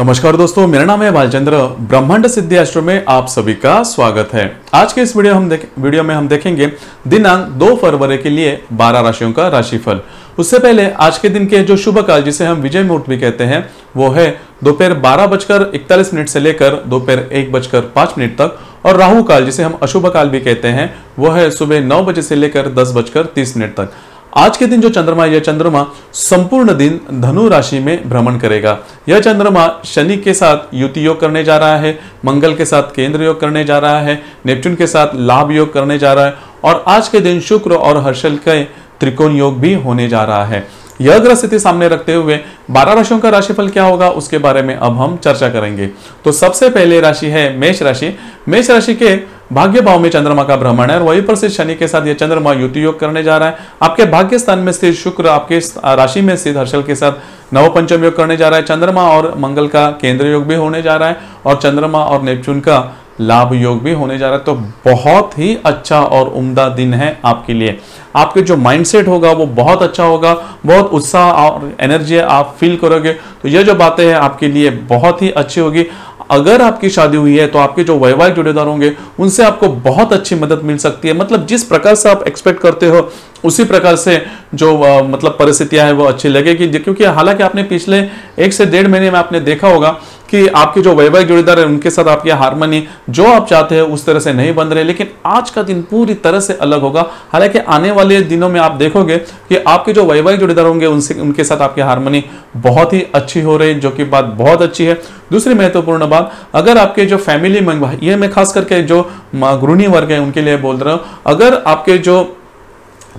नमस्कार दोस्तों, मेरा नाम है बालचंद्र। ब्रह्मांड सिद्धि एस्ट्रो में आप सभी का स्वागत है। आज के इस वीडियो में हम देखेंगे दिनांक 2 फरवरी के लिए 12 राशियों का राशिफल। उससे पहले आज के दिन के जो शुभ काल, जिसे हम विजय मूर्त भी कहते हैं, वो है दोपहर 12:41 से लेकर दोपहर 1:05 तक, और राहु काल जिसे हम अशुभ काल भी कहते हैं वो है सुबह 9 बजे से लेकर 10:30 तक। आज के दिन जो चंद्रमा, यह चंद्रमा संपूर्ण दिन धनु राशि में भ्रमण करेगा। यह चंद्रमा शनि के साथ युति योग करने जा रहा है, मंगल के साथ केंद्र योग करने जा रहा है, नेपच्यून के साथ लाभ योग करने जा रहा है, और आज के दिन शुक्र और हर्षल के त्रिकोण योग भी होने जा रहा है। यह ग्रह स्थिति सामने रखते हुए 12 राशियों का राशिफल क्या होगा, उसके बारे में अब हम चर्चा करेंगे। तो सबसे पहले राशि है मेष राशि। मेष राशि के भाग्य भाव में चंद्रमा का भ्रमण है और वहीं पर से शनि के साथ यह चंद्रमा युति योग करने जा रहा है। आपके भाग्य स्थान में स्थित शुक्र आपके राशि में स्थित हर्षल के साथ नवपंचम योग करने जा रहा है। चंद्रमा और मंगल का केंद्र योग भी होने जा रहा है और चंद्रमा और नेपच्यून का लाभ योग भी होने जा रहा है। तो बहुत ही अच्छा और उम्दा दिन है आपके लिए। आपके जो माइंडसेट होगा वो बहुत अच्छा होगा, बहुत उत्साह और एनर्जी आप फील करोगे। तो ये जो बातें हैं आपके लिए बहुत ही अच्छी होगी। अगर आपकी शादी हुई है तो आपके जो वैवाहिक जोड़ेदार होंगे उनसे आपको बहुत अच्छी मदद मिल सकती है। मतलब जिस प्रकार से आप एक्सपेक्ट करते हो उसी प्रकार से जो मतलब परिस्थितियां हैं वो अच्छी लगेगी। क्योंकि हालांकि आपने पिछले 1 से 1.5 महीने में आपने देखा होगा कि आपके जो वैवाहिक जोड़ेदार हैं उनके साथ आपकी हार्मनी जो आप चाहते हैं उस तरह से नहीं बन रहे, लेकिन आज का दिन पूरी तरह से अलग होगा। हालांकि आने वाले दिनों में आप देखोगे कि आपके जो वैवाहिक जोड़ेदार होंगे उनके साथ आपकी हार्मनी बहुत ही अच्छी हो रही, जो कि बात बहुत अच्छी है। दूसरी महत्वपूर्ण बात, अगर आपके जो फैमिली में, ये मैं खास करके जो गृहिणी वर्ग है उनके लिए बोल रहा हूँ, अगर आपके जो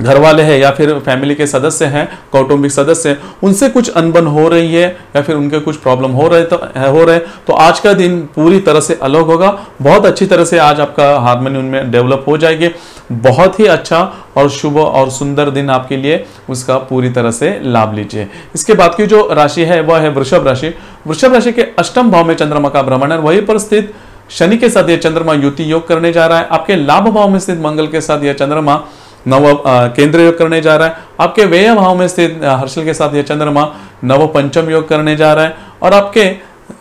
घर वाले हैं या फिर फैमिली के सदस्य हैं, कौटुंबिक सदस्य, उनसे कुछ अनबन हो रही है या फिर उनके कुछ प्रॉब्लम हो रहे तो आज का दिन पूरी तरह से अलग होगा। बहुत अच्छी तरह से आज आपका हार्मनी उनमें डेवलप हो जाएगी। बहुत ही अच्छा और शुभ और सुंदर दिन आपके लिए, उसका पूरी तरह से लाभ लीजिए। इसके बाद की जो राशि है वह है वृषभ राशि। वृषभ राशि के अष्टम भाव में चंद्रमा का भ्रमण है, वहीं पर स्थित शनि के साथ यह चंद्रमा युति योग करने जा रहा है। आपके लाभ भाव में स्थित मंगल के साथ यह चंद्रमा नव केंद्र योग करने जा रहा है। आपके व्यय भाव में स्थित हर्षल के साथ यह चंद्रमा नव पंचम योग करने जा रहा है, और आपके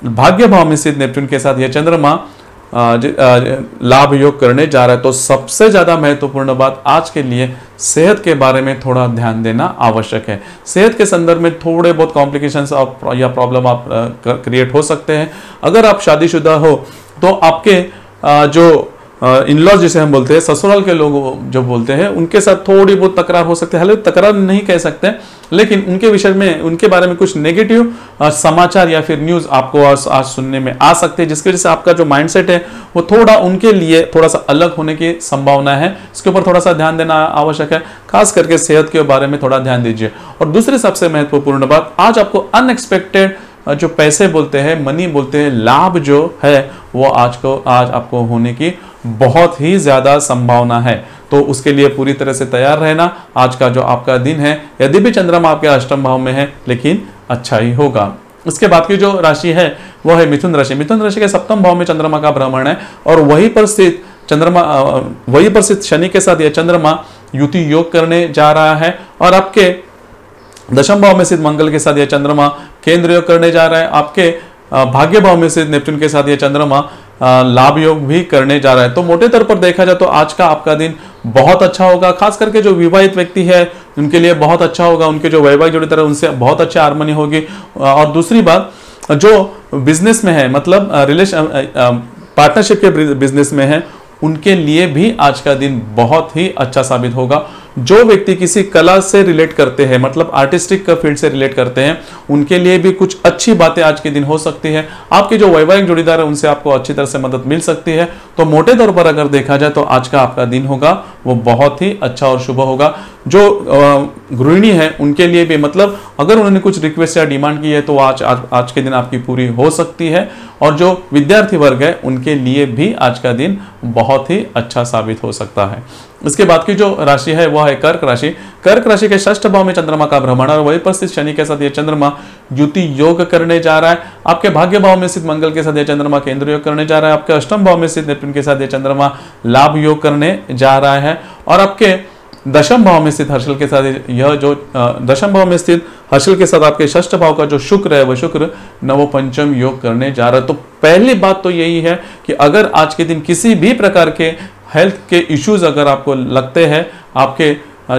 भाग्य भाव में स्थित नेपच्यून के साथ यह चंद्रमा लाभ योग करने जा रहा है। तो सबसे ज्यादा महत्वपूर्ण बात आज के लिए सेहत के बारे में थोड़ा ध्यान देना आवश्यक है। सेहत के संदर्भ में थोड़े बहुत कॉम्प्लिकेशंस या प्रॉब्लम आप क्रिएट हो सकते हैं। अगर आप शादीशुदा हो तो आपके जो इन-लॉज जिसे हम बोलते हैं, ससुराल के लोग जो बोलते हैं, उनके साथ थोड़ी बहुत तकरार हो सकती है। हालांकि तकरार नहीं कह सकते, लेकिन उनके विषय में, उनके बारे में कुछ नेगेटिव समाचार या फिर न्यूज़ आपको आज सुनने में आ सकते हैं, जिसकी वजह से आपका जो माइंडसेट है वो थोड़ा उनके लिए थोड़ा सा अलग होने की संभावना है। इसके ऊपर थोड़ा सा ध्यान देना आवश्यक है। खास करके सेहत के बारे में थोड़ा ध्यान दीजिए। और दूसरी सबसे महत्वपूर्ण बात, आज आपको अनएक्सपेक्टेड जो पैसे बोलते हैं, मनी बोलते हैं, लाभ जो है वो आज आपको होने की बहुत ही ज़्यादा संभावना है। तो उसके लिए पूरी तरह से तैयार रहना। आज का जो आपका दिन है, यदि भी चंद्रमा आपके अष्टम भाव में है, लेकिन अच्छा ही होगा। इसके बाद की जो राशि है वो है मिथुन राशि। मिथुन राशि के सप्तम भाव में चंद्रमा का भ्रमण है और वहीं पर स्थित शनि के साथ यह चंद्रमा युति योग करने जा रहा है, और आपके दशम भाव में स्थित मंगल के साथ यह चंद्रमा केंद्र योग करने जा रहा है। आपके भाग्य भाव में स्थित नेपच्यून के साथ यह चंद्रमा लाभ योग भी करने जा रहा है। तो मोटे तौर पर देखा जाए तो आज का आपका दिन बहुत अच्छा होगा। खास करके जो विवाहित व्यक्ति है उनके लिए बहुत अच्छा होगा। उनके जो वैवाहिक जोड़ी तरह उनसे बहुत अच्छी हार्मनी होगी। और दूसरी बात, जो बिजनेस में है, मतलब पार्टनरशिप के बिजनेस में है, उनके लिए भी आज का दिन बहुत ही अच्छा साबित होगा। जो व्यक्ति किसी कला से रिलेट करते हैं, मतलब आर्टिस्टिक फील्ड से रिलेट करते हैं, उनके लिए भी कुछ अच्छी बातें आज के दिन हो सकती है। आपके जो वैवाहिक जोड़ीदार हैं उनसे आपको अच्छी तरह से मदद मिल सकती है। तो मोटे तौर पर अगर देखा जाए तो आज का आपका दिन होगा वो बहुत ही अच्छा और शुभ होगा। जो गृहिणी है उनके लिए भी, मतलब अगर उन्होंने कुछ रिक्वेस्ट या डिमांड की है तो आज के दिन आपकी पूरी हो सकती है। और जो विद्यार्थी वर्ग है उनके लिए भी आज का दिन बहुत ही अच्छा साबित हो सकता है। इसके बाद की जो राशि है वह है कर्क राशि। कर्क राशि के षष्ठ भाव में चंद्रमा का भ्रमण और वहीं पर स्थित शनि के साथ यह चंद्रमा युति योग करने जा रहा है। आपके भाग्य भाव में स्थित मंगल के साथ यह चंद्रमा केंद्र योग करने जा रहा है। आपके अष्टम भाव में स्थित नेपच्यून के साथ यह चंद्रमा लाभ योग करने जा रहा है, और आपके दशम भाव में स्थित हर्षल के साथ यह जो दशम भाव में स्थित हर्षल के साथ आपके षष्ठ भाव का जो शुक्र है वह शुक्र नवपंचम योग करने जा रहा है। तो पहली बात तो यही है कि अगर आज के दिन किसी भी प्रकार के हेल्थ के इश्यूज अगर आपको लगते हैं, आपके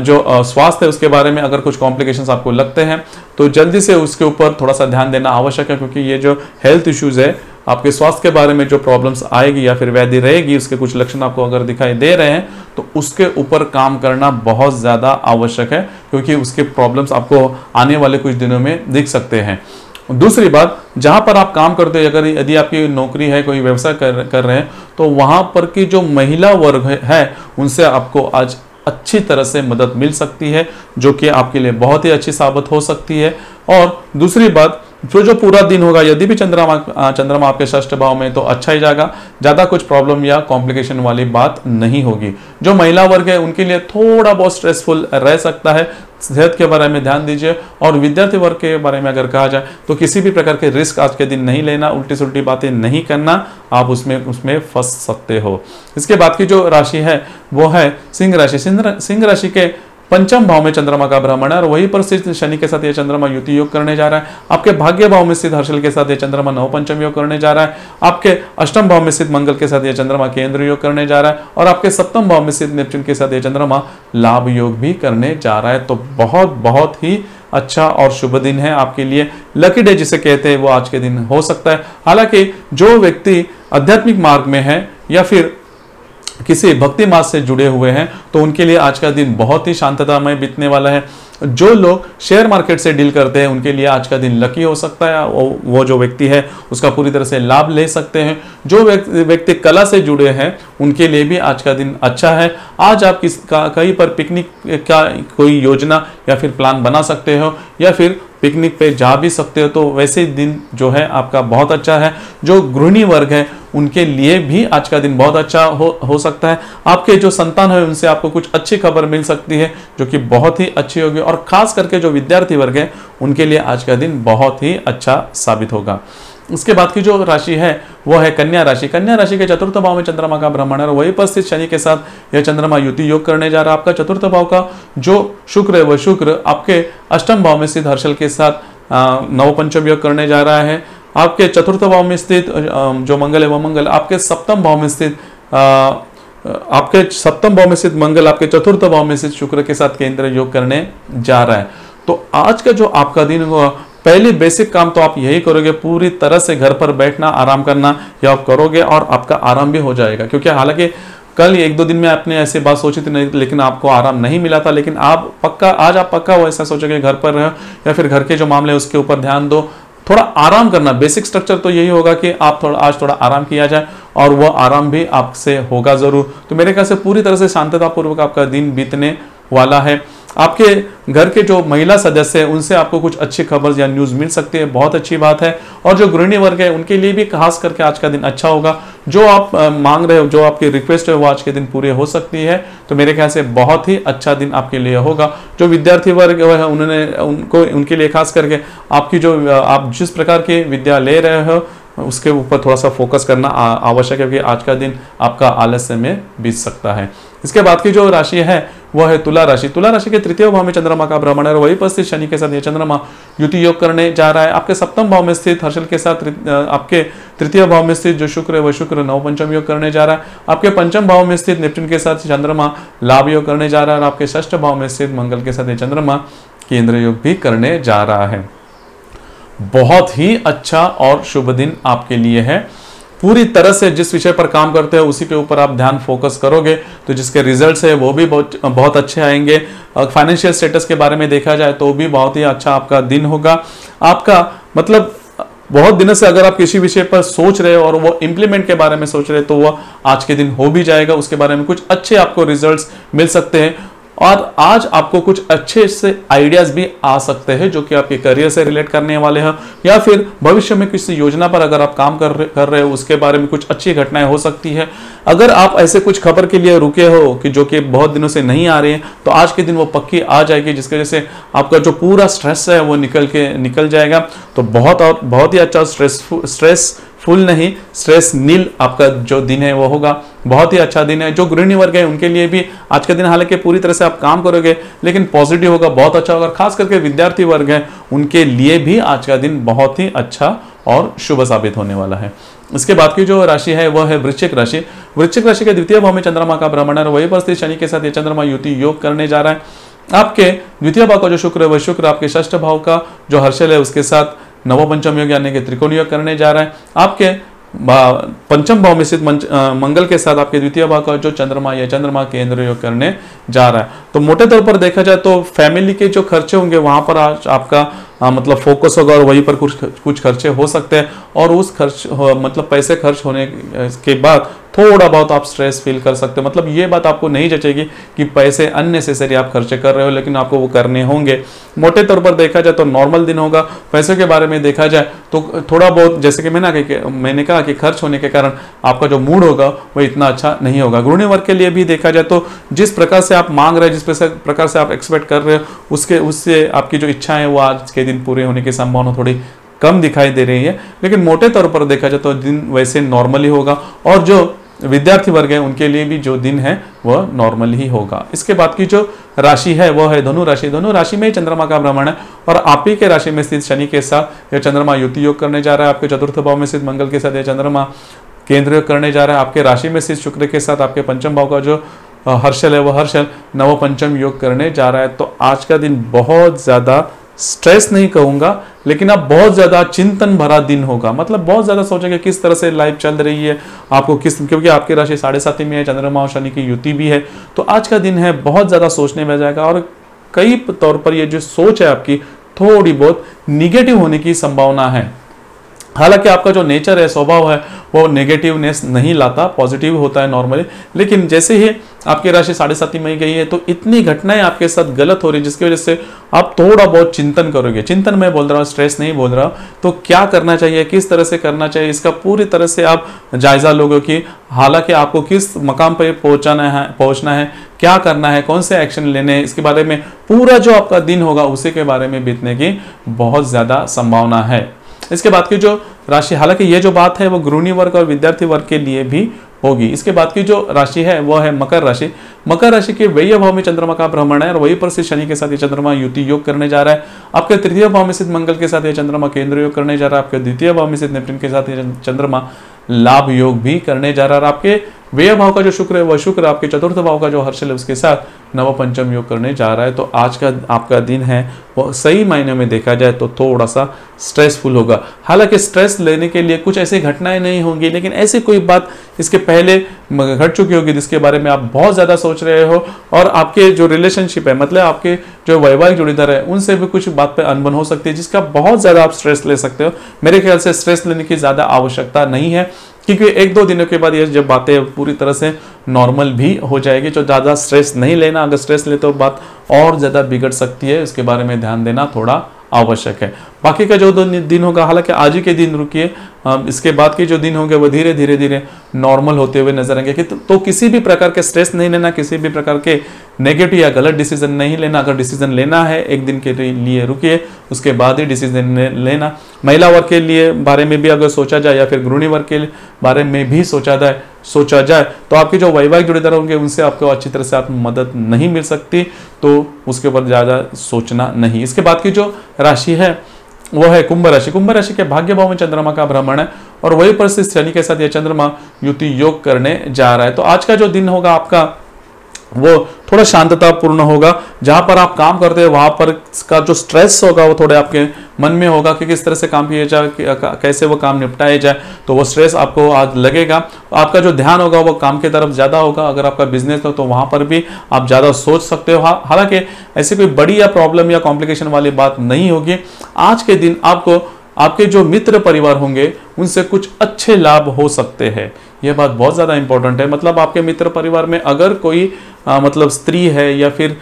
जो स्वास्थ्य है उसके बारे में अगर कुछ कॉम्प्लिकेशंस आपको लगते हैं तो जल्दी से उसके ऊपर थोड़ा सा ध्यान देना आवश्यक है, क्योंकि ये जो हेल्थ इश्यूज है आपके स्वास्थ्य के बारे में जो प्रॉब्लम्स आएगी या फिर व्याधि रहेगी उसके कुछ लक्षण आपको अगर दिखाई दे रहे हैं तो उसके ऊपर काम करना बहुत ज़्यादा आवश्यक है, क्योंकि उसके प्रॉब्लम्स आपको आने वाले कुछ दिनों में दिख सकते हैं। दूसरी बात, जहाँ पर आप काम करते हो, अगर यदि आपकी नौकरी है, कोई व्यवसाय कर रहे हैं, तो वहाँ पर की जो महिला वर्ग है उनसे आपको आज अच्छी तरह से मदद मिल सकती है, जो कि आपके लिए बहुत ही अच्छी साबित हो सकती है। और दूसरी बात, जो पूरा दिन होगा, यदि भी चंद्रमा आपके षष्ठ भाव में, तो अच्छा ही जाएगा, ज़्यादा कुछ प्रॉब्लम या कॉम्प्लिकेशन वाली बात नहीं होगी। जो महिला वर्ग है उनके लिए थोड़ा बहुत स्ट्रेसफुल रह सकता है, सेहत के बारे में ध्यान दीजिए। और विद्यार्थी वर्ग के बारे में अगर कहा जाए तो किसी भी प्रकार के रिस्क आज के दिन नहीं लेना, उल्टी सुल्टी बातें नहीं करना, आप उसमें फंस सकते हो। इसके बाद की जो राशि है वो है सिंह राशि। सिंह राशि के पंचम भाव में चंद्रमा का भ्रमण है और वहीं पर स्थित शनि के साथ ये चंद्रमा युति योग करने जा रहा है। आपके भाग्य भाव में स्थित हर्षल के साथ ये चंद्रमा नवपंचम योग करने जा रहा है। आपके अष्टम भाव में स्थित मंगल के साथ ये चंद्रमा केंद्र योग करने जा रहा है और आपके सप्तम भाव में स्थित नेपच्यून के साथ ये चंद्रमा लाभ योग भी करने जा रहा है। तो बहुत बहुत ही अच्छा और शुभ दिन है आपके लिए। लकी डे जिसे कहते हैं वो आज के दिन हो सकता है। हालांकि जो व्यक्ति आध्यात्मिक मार्ग में है या फिर किसी भक्ति मार्ग से जुड़े हुए हैं तो उनके लिए आज का दिन बहुत ही शांततामय बीतने वाला है। जो लोग शेयर मार्केट से डील करते हैं उनके लिए आज का दिन लकी हो सकता है, वो जो व्यक्ति है उसका पूरी तरह से लाभ ले सकते हैं। जो व्यक्ति कला से जुड़े हैं उनके लिए भी आज का दिन अच्छा है। आज आप कहीं पर पिकनिक का कोई योजना या फिर प्लान बना सकते हो या फिर पिकनिक पे जा भी सकते हो, तो वैसे दिन जो है आपका बहुत अच्छा है। जो गृहिणी वर्ग है उनके लिए भी आज का दिन बहुत अच्छा हो सकता है। आपके जो संतान है उनसे आपको कुछ अच्छी खबर मिल सकती है जो कि बहुत ही अच्छी होगी और खास करके जो विद्यार्थी वर्ग है उनके लिए आज का दिन बहुत ही अच्छा साबित होगा। उसके बाद की जो राशि है वो है कन्या राशि। कन्या राशि के चतुर्थ भाव में चंद्रमा का भ्रमण है और वहीं पर स्थित शनि के साथ यह चंद्रमा युति योग करने जा रहा है। आपका चतुर्थ भाव का जो शुक्र है वह शुक्र आपके अष्टम भाव में स्थित हर्षल के साथ नवपंचम योग करने जा रहा है। आपके चतुर्थ भाव में स्थित जो मंगल है वह मंगल आपके सप्तम भाव में स्थित मंगल आपके चतुर्थ भाव में स्थित शुक्र के साथ केंद्र योग करने जा रहा है। तो आज का जो आपका दिन हुआ, पहले बेसिक काम तो आप यही करोगे, पूरी तरह से घर पर बैठना, आराम करना, यह आप करोगे और आपका आराम भी हो जाएगा। क्योंकि हालांकि कल एक दो दिन में आपने ऐसी बात सोची थी नहीं, लेकिन आपको आराम नहीं मिला था, लेकिन आप पक्का आज आप पक्का वो ऐसा सोचोगे, घर पर रहो या फिर घर के जो मामले उसके ऊपर ध्यान दो, थोड़ा आराम करना। बेसिक स्ट्रक्चर तो यही होगा कि आप आज थोड़ा आराम किया जाए और वह आराम भी आपसे होगा ज़रूर। तो मेरे ख्याल से पूरी तरह से शांततापूर्वक आपका दिन बीतने वाला है। आपके घर के जो महिला सदस्य है उनसे आपको कुछ अच्छी खबर या न्यूज़ मिल सकती है, बहुत अच्छी बात है। और जो गृहिणी वर्ग है उनके लिए भी खास करके आज का दिन अच्छा होगा। जो आप मांग रहे हो, जो आपकी रिक्वेस्ट है वो आज के दिन पूरे हो सकती है। तो मेरे ख्याल से बहुत ही अच्छा दिन आपके लिए होगा। जो विद्यार्थी वर्ग है उनके लिए खास करके आपकी जो आप जिस प्रकार की विद्या ले रहे हो उसके ऊपर थोड़ा सा फोकस करना आवश्यक है, क्योंकि आज का दिन आपका आलस्य में बीत सकता है। इसके बाद की जो राशि है वह है तुला राशि। तुला राशि के तृतीय भाव में चंद्रमा का भ्रमण है और वहीं पर स्थित शनि के साथ यह चंद्रमा युति योग करने जा रहा है। आपके सप्तम भाव में स्थित हर्षल के साथ आपके तृतीय भाव में स्थित जो शुक्र है वह शुक्र नवपंचम योग करने जा रहा है। आपके पंचम भाव में स्थित नेपच्यून के साथ चंद्रमा लाभ योग करने जा रहा है और आपके षष्ठ भाव में स्थित मंगल के साथ यह चंद्रमा केंद्र योग भी करने जा रहा है। बहुत ही अच्छा और शुभ दिन आपके लिए है। पूरी तरह से जिस विषय पर काम करते हो उसी के ऊपर आप ध्यान फोकस करोगे तो जिसके रिजल्ट्स है वो भी बहुत अच्छे आएंगे। फाइनेंशियल स्टेटस के बारे में देखा जाए तो भी बहुत ही अच्छा आपका दिन होगा। आपका मतलब बहुत दिनों से अगर आप किसी विषय पर सोच रहे हो और वो इम्प्लीमेंट के बारे में सोच रहे हो तो वह आज के दिन हो भी जाएगा। उसके बारे में कुछ अच्छे आपको रिजल्ट्स मिल सकते हैं और आज आपको कुछ अच्छे से आइडियाज़ भी आ सकते हैं जो कि आपके करियर से रिलेट करने वाले हैं या फिर भविष्य में किसी योजना पर अगर आप काम कर रहे हो उसके बारे में कुछ अच्छी घटनाएं हो सकती है। अगर आप ऐसे कुछ खबर के लिए रुके हो कि जो कि बहुत दिनों से नहीं आ रही है तो आज के दिन वो पक्की आ जाएगी, जिसकी वजह से आपका जो पूरा स्ट्रेस है वो निकल जाएगा। तो बहुत ही अच्छा स्ट्रेस फुल नहीं, श्रेष्ठ नील आपका जो दिन है वो होगा। बहुत ही अच्छा दिन है। जो गृहिणी वर्ग है उनके लिए भी आज का दिन, हालांकि पूरी तरह से आप काम करोगे लेकिन पॉजिटिव होगा, बहुत अच्छा होगा। खास करके विद्यार्थी वर्ग है उनके लिए भी आज का दिन बहुत ही अच्छा और शुभ साबित होने वाला है। इसके बाद की जो राशि है वह है वृश्चिक राशि। वृश्चिक राशि के द्वितीय भाव में चंद्रमा का भ्रमण है और वहीं पर स्थित शनि के साथ ये चंद्रमा युति योग करने जा रहा है। आपके द्वितीय भाव का जो शुक्र है वह शुक्र आपके षष्ठ भाव का जो हर्षल है उसके साथ नवपंचम योग यानी कि त्रिकोण योग करने जा रहा है। आपके पंचम भाव में स्थित मंगल के साथ आपके द्वितीय भाव का जो चंद्रमा या चंद्रमा केंद्र योग करने जा रहा है। तो मोटे तौर पर देखा जाए तो फैमिली के जो खर्चे होंगे वहां पर आज आपका मतलब फोकस होगा और वहीं पर कुछ खर्चे हो सकते हैं और उस खर्च मतलब पैसे खर्च होने के बाद थोड़ा बहुत आप स्ट्रेस फील कर सकते हैं। मतलब ये बात आपको नहीं जचेगी कि पैसे अननेसेसरी आप खर्चे कर रहे हो, लेकिन आपको वो करने होंगे। मोटे तौर पर देखा जाए तो नॉर्मल दिन होगा। पैसों के बारे में देखा जाए तो थोड़ा बहुत जैसे कि मैंने कहा कि खर्च होने के कारण आपका जो मूड होगा वह इतना अच्छा नहीं होगा। गृहिणी वर्ग के लिए भी देखा जाए तो जिस प्रकार से आप मांग रहे हो, जिस प्रकार से आप एक्सपेक्ट कर रहे हो उससे आपकी जो इच्छा है वो आज के दिन पूरे होने की संभावना थोड़ी कम दिखाई दे रही है। लेकिन मोटे तौर पर देखा जाए तो दिन वैसे नॉर्मली होगा और जो विद्यार्थी वर्ग है उनके लिए भी जो दिन है वह नॉर्मल ही होगा। इसके बाद की जो राशि है वह है धनु राशि। धनु राशि में चंद्रमा का भ्रमण है और आप ही के राशि में स्थित शनि के साथ यह चंद्रमा युति योग करने जा रहा है। आपके चतुर्थ भाव में स्थित मंगल के साथ यह चंद्रमा केंद्र योग करने जा रहा है। आपके राशि में स्थित शुक्र के साथ आपके पंचम भाव का जो हर्षल है वह हर्षल नवपंचम योग करने जा रहा है। तो आज का दिन बहुत ज़्यादा स्ट्रेस नहीं कहूंगा लेकिन आप बहुत ज़्यादा चिंतन भरा दिन होगा। मतलब बहुत ज़्यादा सोचेंगे किस तरह से लाइफ चल रही है आपको, क्योंकि आपकी राशि 7.5 में है, चंद्रमा और शनि की युति भी है। तो आज का दिन है बहुत ज़्यादा सोचने में जाएगा और कई तौर पर ये जो सोच है आपकी थोड़ी बहुत निगेटिव होने की संभावना है। हालांकि आपका जो नेचर है, स्वभाव है, वो नेगेटिवनेस नहीं लाता, पॉजिटिव होता है नॉर्मली। लेकिन जैसे ही आपकी राशि 7.5 में गई है तो इतनी घटनाएं आपके साथ गलत हो रही है जिसकी वजह से आप थोड़ा बहुत चिंतन करोगे। चिंतन मैं बोल रहा हूँ, स्ट्रेस नहीं बोल रहा हूँ। तो क्या करना चाहिए, किस तरह से करना चाहिए, इसका पूरी तरह से आप जायजा लोगे कि हालांकि आपको किस मकाम पर पहुँचना है, क्या करना है, कौन से एक्शन लेने हैं, इसके बारे में पूरा जो आपका दिन होगा उसी के बारे में बीतने की बहुत ज़्यादा संभावना है। इसके बाद की जो राशि, हालांकि ये जो बात है वो गृहिणी वर्ग और विद्यार्थी वर्ग के लिए भी होगी। इसके बाद की जो राशि है वह है मकर राशि। मकर राशि के व्यय भाव में चंद्रमा का भ्रमण है और वहीं पर से शनि के साथ ये चंद्रमा युति योग करने जा रहा है। आपके तृतीय भाव में स्थित मंगल के साथ ये चंद्रमा केंद्र योग करने जा रहा है। आपके द्वितीय भाव में स्थित नेपच्यून के साथ ये चंद्रमा लाभ योग भी करने जा रहा है। आपके व्यय भाव का जो शुक्र है वह शुक्र आपके चतुर्थ भाव का जो हर्षल है उसके साथ नवपंचम योग करने जा रहा है। तो आज का आपका दिन है वह सही मायने में देखा जाए तो थोड़ा सा स्ट्रेसफुल होगा। हालांकि स्ट्रेस लेने के लिए कुछ ऐसी घटनाएं नहीं होंगी लेकिन ऐसी कोई बात इसके पहले घट चुकी होगी जिसके बारे में आप बहुत ज़्यादा सोच रहे हो और आपके जो रिलेशनशिप है, मतलब आपके जो वैवाहिक जोड़ीदार है, उनसे भी कुछ बात पर अनबन हो सकती है जिसका बहुत ज़्यादा आप स्ट्रेस ले सकते हो। मेरे ख्याल से स्ट्रेस लेने की ज़्यादा आवश्यकता नहीं है क्योंकि 1-2 दिनों के बाद ये जब बातें पूरी तरह से नॉर्मल भी हो जाएगी। तो ज़्यादा स्ट्रेस नहीं लेना, अगर स्ट्रेस ले तो बात और ज़्यादा बिगड़ सकती है, इसके बारे में ध्यान देना थोड़ा आवश्यक है। बाकी का जो दिन होगा, हालांकि आज ही के दिन रुकिए, इसके बाद के जो दिन होंगे वो धीरे धीरे नॉर्मल होते हुए नजर आएंगे। तो किसी भी प्रकार के स्ट्रेस नहीं लेना, किसी भी प्रकार के नेगेटिव या गलत डिसीजन नहीं लेना। अगर डिसीजन लेना है 1 दिन के लिए रुकिए, उसके बाद ही डिसीजन लेना। महिला वर्ग के लिए बारे में भी अगर सोचा जाए या फिर गृहिणी वर्ग के बारे में भी सोचा जाए तो आपके जो वैवाहिक जोड़ीदार होंगे उनसे आपको अच्छी तरह से आप मदद नहीं मिल सकती, तो उसके ऊपर ज़्यादा सोचना नहीं। इसके बाद की जो राशि है वह है कुंभ राशि। कुंभ राशि के भाग्य भाव में चंद्रमा का भ्रमण है और वहीं पर से शनि के साथ यह चंद्रमा युति योग करने जा रहा है। तो आज का जो दिन होगा आपका वो थोड़ा शांततापूर्ण होगा। जहाँ पर आप काम करते हैं वहाँ पर का जो स्ट्रेस होगा वो थोड़े आपके मन में होगा कि किस तरह से काम किया जाए, कैसे वो काम निपटाया जाए, तो वो स्ट्रेस आपको आज लगेगा। आपका जो ध्यान होगा वो काम की तरफ ज़्यादा होगा। अगर आपका बिजनेस हो तो वहाँ पर भी आप ज़्यादा सोच सकते हो। हालांकि ऐसी कोई बड़ी या प्रॉब्लम या कॉम्प्लिकेशन वाली बात नहीं होगी। आज के दिन आपको आपके जो मित्र परिवार होंगे उनसे कुछ अच्छे लाभ हो सकते हैं। यह बात बहुत ज़्यादा इंपॉर्टेंट है। मतलब आपके मित्र परिवार में अगर कोई मतलब स्त्री है या फिर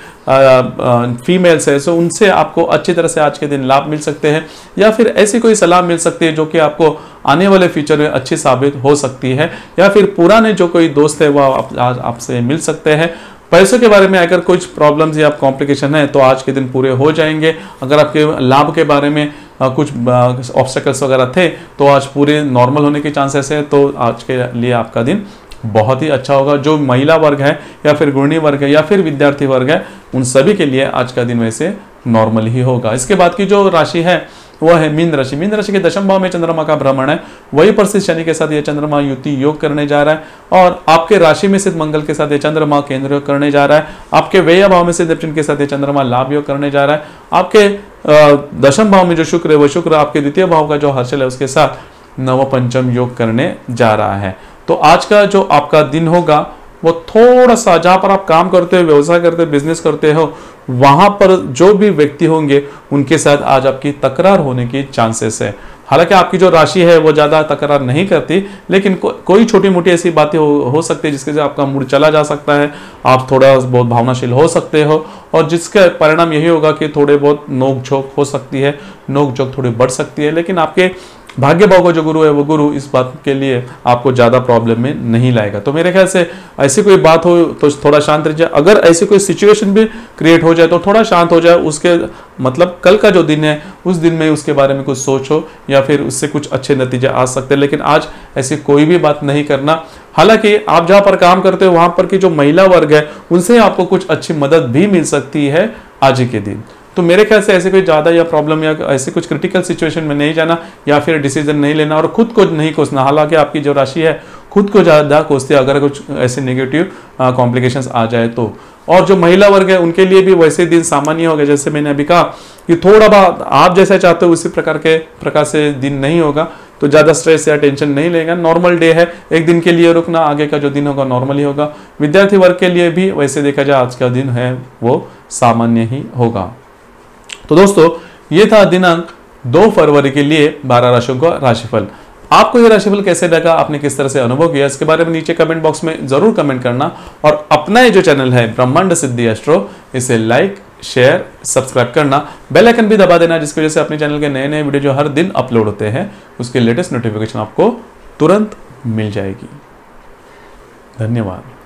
फीमेल्स है, सो उनसे आपको अच्छी तरह से आज के दिन लाभ मिल सकते हैं या फिर ऐसी कोई सलाह मिल सकती है जो कि आपको आने वाले फ्यूचर में अच्छी साबित हो सकती है। या फिर पुराने जो कोई दोस्त है वह आपसे मिल सकते हैं। पैसों के बारे में अगर कुछ प्रॉब्लम्स या कॉम्प्लिकेशन है तो आज के दिन पूरे हो जाएंगे। अगर आपके लाभ के बारे में कुछ ऑब्स्टेकल्स वगैरह थे तो आज पूरे नॉर्मल होने के चांसेस है। तो आज के लिए आपका दिन बहुत ही अच्छा होगा। जो महिला वर्ग है या फिर गृहिणी वर्ग है या फिर विद्यार्थी वर्ग है उन सभी के लिए आज का दिन वैसे नॉर्मल ही होगा। इसके बाद की जो राशि है वह है मीन राशि। मीन राशि के दशम भाव में चंद्रमा का भ्रमण है, वही पर स्थित शनि के साथ यह चंद्रमा युति योग करने जा रहा है और आपके राशि में स्थित मंगल के साथ यह चंद्रमा केंद्र योग करने जा रहा है। आपके व्यय भाव में स्थित नेपच्यून के साथ यह चंद्रमा लाभ योग करने जा रहा है। आपके दशम भाव में जो शुक्र है वह शुक्र आपके द्वितीय भाव का जो हर्षल है उसके साथ नव पंचम योग करने जा रहा है। तो आज का जो आपका दिन होगा वो थोड़ा सा, जहाँ पर आप काम करते हो, व्यवसाय करते हो, बिजनेस करते हो, वहाँ पर जो भी व्यक्ति होंगे उनके साथ आज आपकी तकरार होने की चांसेस है। हालांकि आपकी जो राशि है वो ज़्यादा तकरार नहीं करती, लेकिन कोई छोटी मोटी ऐसी बातें हो सकती है जिसके से आपका मूड चला जा सकता है, आप थोड़ा बहुत भावनाशील हो सकते हो और जिसका परिणाम यही होगा कि थोड़े बहुत नोक झोंक हो सकती है, नोक झोंक थोड़ी बढ़ सकती है। लेकिन आपके भाग्य भाव का जो गुरु है वो गुरु इस बात के लिए आपको ज़्यादा प्रॉब्लम में नहीं लाएगा। तो मेरे ख्याल से ऐसी कोई बात हो तो थोड़ा शांत रह जाए, अगर ऐसी कोई सिचुएशन भी क्रिएट हो जाए तो थोड़ा शांत हो जाए। उसके मतलब कल का जो दिन है उस दिन में उसके बारे में कुछ सोचो या फिर उससे कुछ अच्छे नतीजे आ सकते हैं, लेकिन आज ऐसी कोई भी बात नहीं करना। हालांकि आप जहाँ पर काम करते हो वहाँ पर की जो महिला वर्ग है उनसे आपको कुछ अच्छी मदद भी मिल सकती है आज के दिन। तो मेरे ख्याल से ऐसे कोई ज़्यादा या प्रॉब्लम या ऐसे कुछ क्रिटिकल सिचुएशन में नहीं जाना या फिर डिसीजन नहीं लेना और खुद को नहीं कोसना। हालांकि आपकी जो राशि है खुद को ज़्यादा कोसते अगर कुछ ऐसे नेगेटिव कॉम्प्लिकेशंस आ जाए तो। और जो महिला वर्ग है उनके लिए भी वैसे दिन सामान्य होगा, जैसे मैंने अभी कहा कि थोड़ा बहुत आप जैसा चाहते हो उसी प्रकार से दिन नहीं होगा। तो ज़्यादा स्ट्रेस या टेंशन नहीं लेगा, नॉर्मल डे है, एक दिन के लिए रुकना, आगे का जो दिन होगा नॉर्मल ही होगा। विद्यार्थी वर्ग के लिए भी वैसे देखा जाए आज का दिन है वो सामान्य ही होगा। तो दोस्तों ये था दिनांक 2 फरवरी के लिए 12 राशियों का राशिफल। आपको ये राशिफल कैसे लगा, आपने किस तरह से अनुभव किया, इसके बारे में नीचे कमेंट बॉक्स में जरूर कमेंट करना। और अपना ये जो चैनल है ब्रह्मांड सिद्धि एस्ट्रो, इसे लाइक, शेयर, सब्सक्राइब करना, बेल आइकन भी दबा देना, जिसकी वजह से अपने चैनल के नए नए वीडियो जो हर दिन अपलोड होते हैं उसके लेटेस्ट नोटिफिकेशन आपको तुरंत मिल जाएगी। धन्यवाद।